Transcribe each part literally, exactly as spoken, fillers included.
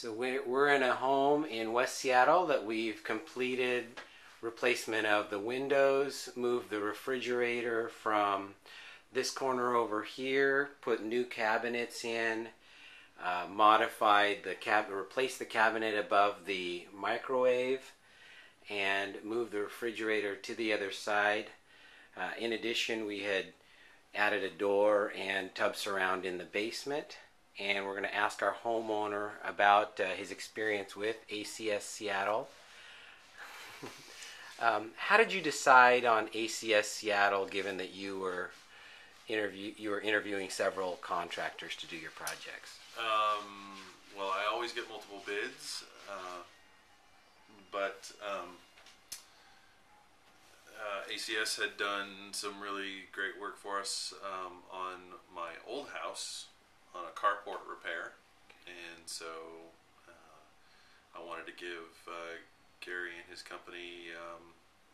So we're, we're in a home in West Seattle that we've completed replacement of the windows, moved the refrigerator from this corner over here, put new cabinets in, uh, modified the cabinet, replaced the cabinet above the microwave, and moved the refrigerator to the other side. Uh, in addition, we had added a door and tub surround in the basement, and we're going to ask our homeowner about uh, his experience with A C S Seattle. um, how did you decide on A C S Seattle, given that you were interview you were interviewing several contractors to do your projects? Um, well, I always get multiple bids, uh, but um, Uh, A C S had done some really great work for us um, on my old house on a carport repair, and so uh, I wanted to give uh, Gary and his company um,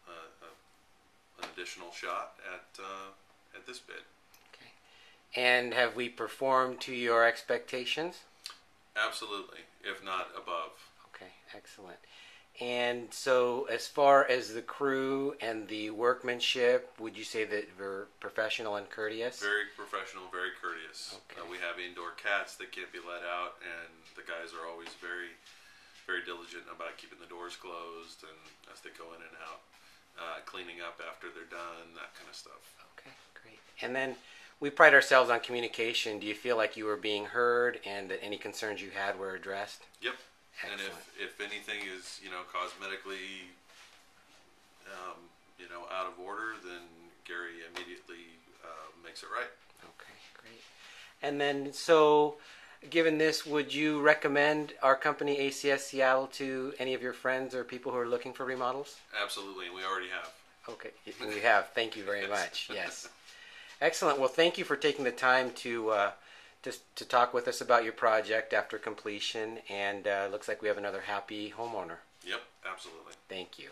a, a, an additional shot at uh, at this bid. Okay. And have we performed to your expectations? Absolutely, if not above. Okay, excellent. And so as far as the crew and the workmanship, would you say that we're professional and courteous? Very professional, very courteous. Okay. Uh, we have indoor cats that can't be let out, and the guys are always very, very diligent about keeping the doors closed and as they go in and out, uh, cleaning up after they're done, that kind of stuff. Okay, great. And then we pride ourselves on communication. Do you feel like you were being heard and that any concerns you had were addressed? Yep. Excellent. And if, if anything is, you know, cosmetically, um, you know, out of order, then Gary immediately uh, makes it right. Okay, great. And then, so, given this, would you recommend our company, A C S Seattle, to any of your friends or people who are looking for remodels? Absolutely, and we already have. Okay, we have. Thank you very yes. much. Yes. Excellent. Well, thank you for taking the time to... Uh, Just to talk with us about your project after completion, and uh, looks like we have another happy homeowner. Yep, absolutely. Thank you.